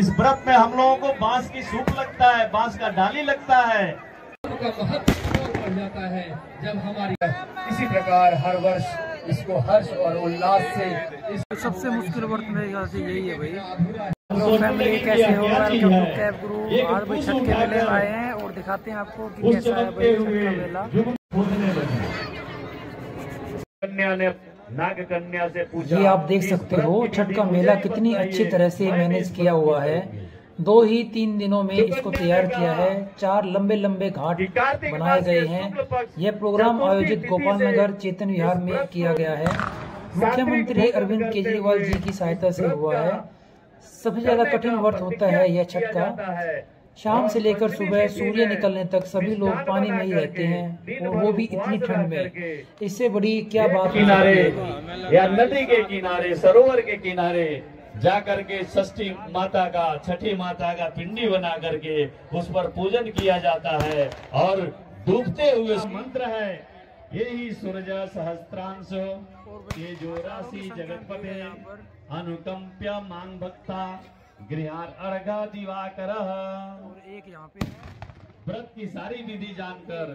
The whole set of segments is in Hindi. इस व्रत में हम लोगों को बांस की सूप लगता है, बांस का डाली लगता है, का महत्व बढ़ जाता है जब हमारी। इसी प्रकार हर वर्ष इसको हर्ष और उल्लास से सबसे मुश्किल व्रत मेरे ख्याल से यही है भाई। फैमिली कैसे हो, कैब गुरु आज भाई छठ के मेले आए हैं और दिखाते हैं आपको कि कैसा है भाई छठ का मेला। नाग कन्या से पूछा, ये आप देख सकते हो छठ का मेला कितनी अच्छी तरह से मैनेज किया हुआ है। 2 ही 3 दिनों में इसको तैयार किया है। 4 लंबे लंबे घाट बनाए गए हैं। यह प्रोग्राम आयोजित गोपाल नगर चेतन विहार में किया गया है। मुख्यमंत्री अरविंद केजरीवाल जी की सहायता से हुआ है। सबसे ज्यादा कठिन व्रत होता है यह छठ का। शाम से लेकर सुबह सूर्य निकलने तक सभी लोग पानी में ही रहते हैं और वो भी इतनी ठंड में। इससे बड़ी क्या बात। किनारे या नदी के किनारे, सरोवर के किनारे जा करके षष्ठी माता का, छठी माता का पिंडी बना करके उस पर पूजन किया जाता है और डूबते हुए मंत्र है, यही सूर्य सहस्त्रांश, ये जो राशि जगतपते अनुकंप्या मांग भक्ता गृहार अर्घा दिवाकर। और एक यहाँ पे व्रत की सारी विधि जानकर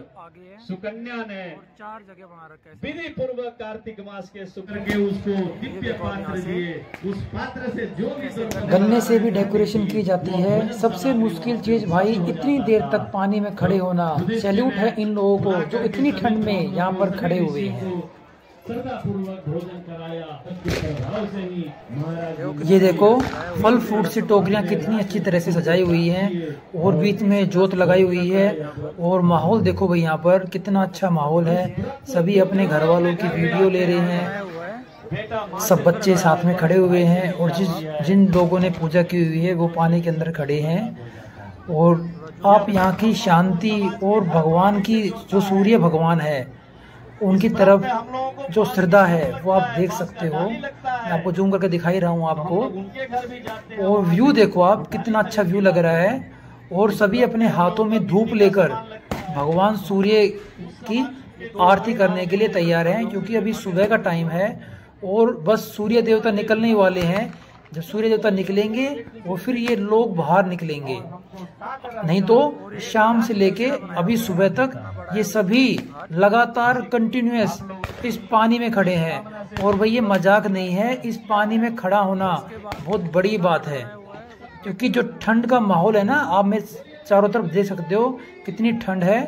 सुकन्या ने 4 जगह बना रखा है। विधि पूर्वक कार्तिक मास के शुक्र के उसको दिव्य पात्र दिए, उस पात्र से जो भी गन्ने से भी डेकोरेशन की जाती है। सबसे मुश्किल चीज भाई इतनी देर तक पानी में खड़े होना। सैल्यूट है इन लोगों को जो इतनी ठंड में यहाँ पर खड़े हुए हैं। भोजन कराया। ये देखो फल फ्रूट से टोकरियाँ कितनी अच्छी तरह से सजाई हुई हैं और बीच में जोत लगाई हुई है। और माहौल देखो भाई यहाँ पर कितना अच्छा माहौल है। सभी अपने घर वालों की वीडियो ले रहे हैं। सब बच्चे साथ में खड़े हुए हैं और जिन लोगों ने पूजा की हुई है वो पानी के अंदर खड़े हैं। और आप यहाँ की शांति और भगवान की, जो सूर्य भगवान है उनकी तरफ जो श्रद्धा है वो आप देख सकते हो। मैं आपको जूम करके दिखाई रहा हूँ आपको। और व्यू देखो आप, कितना अच्छा व्यू लग रहा है। और सभी अपने हाथों में धूप लेकर भगवान सूर्य की आरती करने के लिए तैयार हैं, क्योंकि अभी सुबह का टाइम है और बस सूर्य देवता निकलने वाले हैं। जब सूर्य देवता निकलेंगे और फिर ये लोग बाहर निकलेंगे, नहीं तो शाम से लेके अभी सुबह तक ये सभी लगातार कंटिन्यूअस इस पानी में खड़े हैं। और भाई ये मजाक नहीं है, इस पानी में खड़ा होना बहुत बड़ी बात है, क्योंकि जो ठंड का माहौल है ना, आप में चारों तरफ देख सकते हो कितनी ठंड है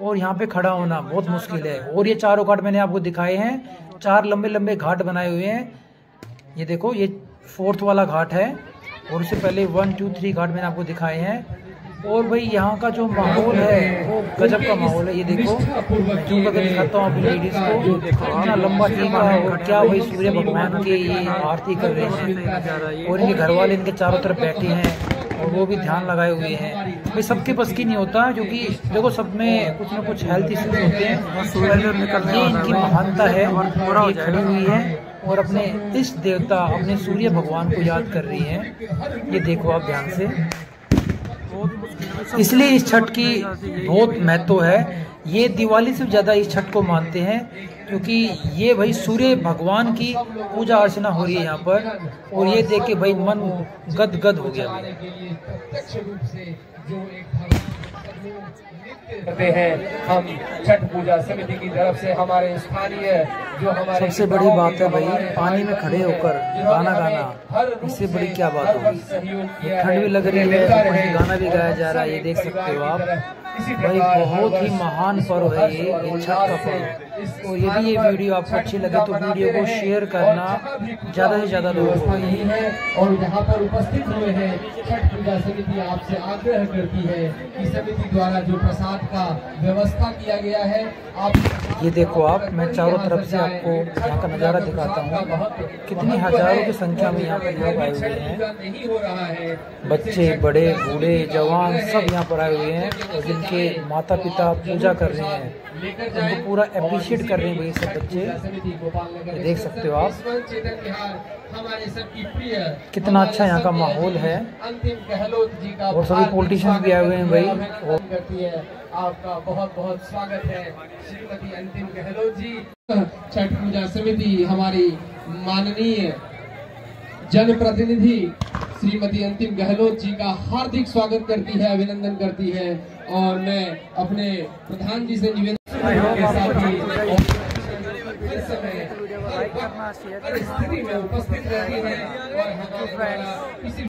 और यहाँ पे खड़ा होना बहुत मुश्किल है। और ये चारों घाट मैंने आपको दिखाए हैं, 4 लंबे लंबे घाट बनाए हुए हैं। ये देखो ये 4th वाला घाट है और उससे पहले 1, 2, 3 घाट मैंने आपको दिखाए हैं। और भाई यहाँ का जो माहौल है वो गजब का माहौल है। ये देखो जूम करके दिखाता हूँ आप लेडीज को, कितना लंबा टीका है और क्या भाई सूर्य भगवान के ये आरती कर रहे हैं। और इनके घर वाले इनके चारों तरफ बैठे हैं और वो भी ध्यान लगाए हुए हैं। भाई सबके बस की नहीं होता, क्योंकि देखो सब में कुछ ना कुछ हेल्थ इश्यूज होते हैं। ये इनकी महानता है, ये खड़ी हुई है और अपने इस देवता, अपने सूर्य भगवान को याद कर रही हैं। ये देखो आप ध्यान से। इसलिए इस छठ की बहुत महत्व है। ये दिवाली से ज़्यादा इस छठ को मानते हैं, क्योंकि ये भाई सूर्य भगवान की पूजा अर्चना हो रही है यहाँ पर। और ये देख के भाई मन गदगद हो गया। करते हैं हम छठ पूजा समिति की तरफ से, हमारे स्थानीय जो हमारे सबसे बड़ी बात है भाई पानी में खड़े होकर गाना गाना, इससे बड़ी क्या बात होगी। ठंड भी लग रही है, गाना भी गाया जा रहा है, ये देख सकते हो आप। भाई बहुत ही महान पर्व है ये छठ का पर्व। और यदि ये वीडियो आपको अच्छी लगे तो वीडियो को शेयर करना ज्यादा से ज्यादा लोगों को। यही है और यहाँ पर उपस्थित हुए हैं छठ पूजा समिति आपसे आग्रह करती है कि समिति द्वारा जो प्रसाद का व्यवस्था किया गया है आप ये देखो आप। मैं चारों तरफ से आपको यहाँ का नज़ारा दिखाता हूँ, कितनी हजारों की संख्या में यहाँ पर लोग आए हुए हैं। बच्चे, बड़े, बूढ़े, जवान सब यहाँ पर आए हुए हैं। जिनके माता पिता पूजा कर रहे हैं, उनको पूरा अप्रिशिएट कर रहे हैं भाई सब बच्चे। देख सकते हो आप कितना अच्छा यहाँ का माहौल है। अंतिम गहलोत जी का और सभी पॉलिटिशियन भी आए हुए हैं भाई। और आपका बहुत बहुत स्वागत है श्रीमती अंतिम गहलोत जी। छठ पूजा समिति हमारी माननीय जनप्रतिनिधि श्रीमती अंतिम गहलोत जी का हार्दिक स्वागत करती है, अभिनंदन करती है। और मैं अपने प्रधान जी से निवेदन उपस्थित रहती है और